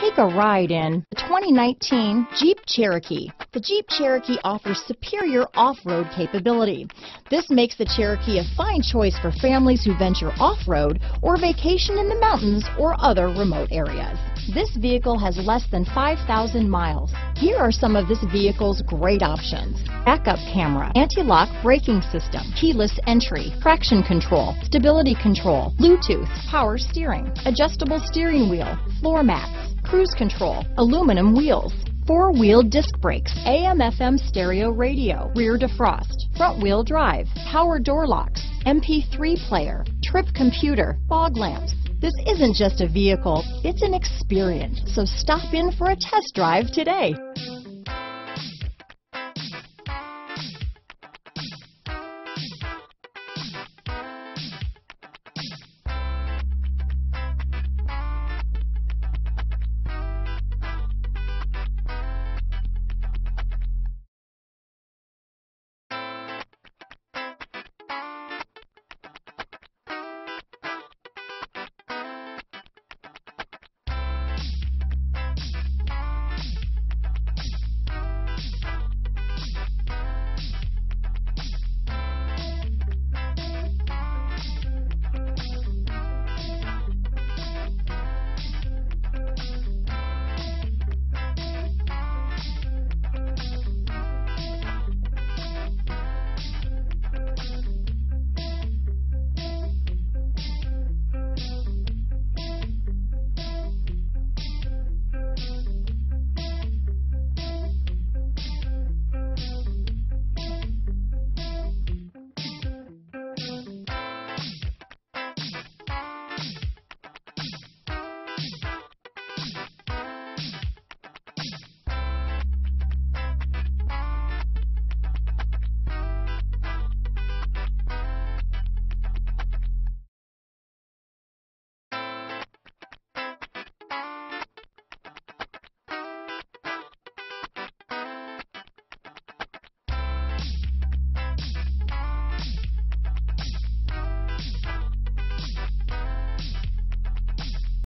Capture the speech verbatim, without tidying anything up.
Take a ride in the twenty nineteen Jeep Cherokee. The Jeep Cherokee offers superior off-road capability. This makes the Cherokee a fine choice for families who venture off-road or vacation in the mountains or other remote areas. This vehicle has less than five thousand miles. Here are some of this vehicle's great options: backup camera, anti-lock braking system, keyless entry, traction control, stability control, Bluetooth, power steering, adjustable steering wheel, floor mats, cruise control, aluminum wheels, four-wheel disc brakes, A M F M stereo radio, rear defrost, front-wheel drive, power door locks, M P three player, trip computer, fog lamps. This isn't just a vehicle, it's an experience. So stop in for a test drive today.